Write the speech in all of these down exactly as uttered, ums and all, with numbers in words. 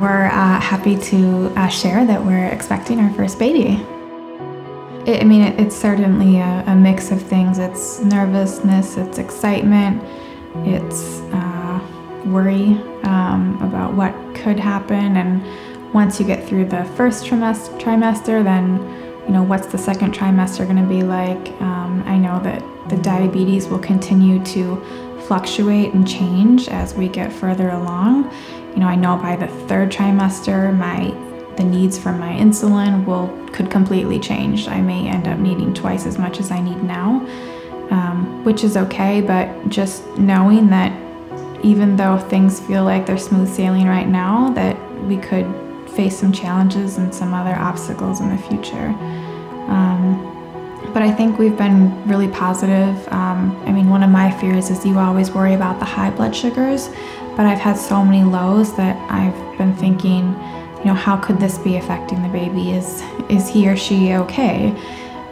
We're uh, happy to uh, share that we're expecting our first baby. It, I mean, it, it's certainly a, a mix of things. It's nervousness, it's excitement, it's uh, worry um, about what could happen. And once you get through the first trimester, trimester then, you know, what's the second trimester going to be like? Um, I know that the diabetes will continue to fluctuate and change as we get further along. You know, I know by the third trimester, my the needs for my insulin will could completely change. I may end up needing twice as much as I need now, um, which is okay. But just knowing that, even though things feel like they're smooth sailing right now, that we could face some challenges and some other obstacles in the future. Um, But I think we've been really positive. Um, I mean, one of my fears is you always worry about the high blood sugars, but I've had so many lows that I've been thinking, you know, how could this be affecting the baby? Is, is he or she okay?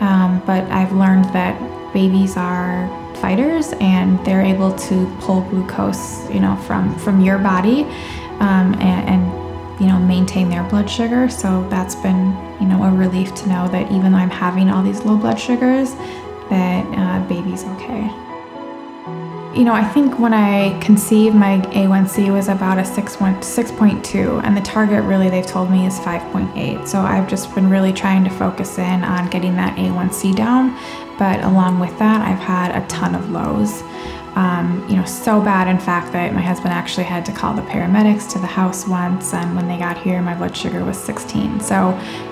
Um, but I've learned that babies are fighters and they're able to pull glucose, you know, from, from your body um, and, and you know, maintain their blood sugar. So that's been, you know, a relief to know that even though I'm having all these low blood sugars, that uh, baby's okay. You know, I think when I conceived, my A one C was about a six point two, and the target really they've told me is five point eight. So I've just been really trying to focus in on getting that A one C down. But along with that, I've had a ton of lows. Um, you know, so bad, in fact, that my husband actually had to call the paramedics to the house once, and when they got here, my blood sugar was sixteen. So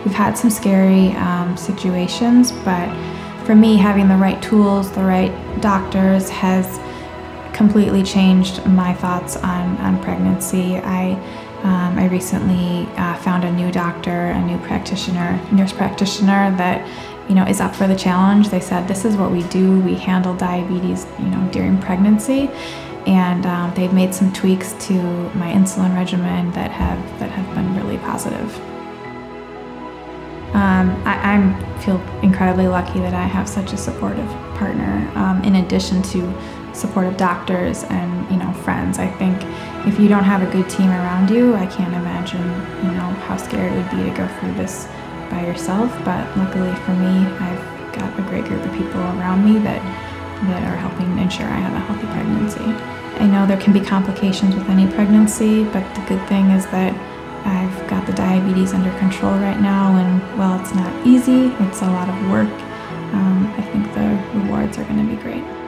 we've had some scary um, situations, but for me, having the right tools, the right doctors has completely changed my thoughts on, on pregnancy. I, um, I recently uh, found a new doctor, a new practitioner, nurse practitioner that you know, is up for the challenge. They said, this is what we do. We handle diabetes, you know, during pregnancy. And um, they've made some tweaks to my insulin regimen that have, that have been really positive. Um, I I'm, feel incredibly lucky that I have such a supportive partner, um, in addition to supportive doctors and, you know, friends. I think if you don't have a good team around you, I can't imagine, you know, how scary it would be to go through this by yourself, but luckily for me, I've got a great group of people around me that, that are helping ensure I have a healthy pregnancy. I know there can be complications with any pregnancy, but the good thing is that I've got the diabetes under control right now, and while it's not easy, it's a lot of work, um, I think the rewards are going to be great.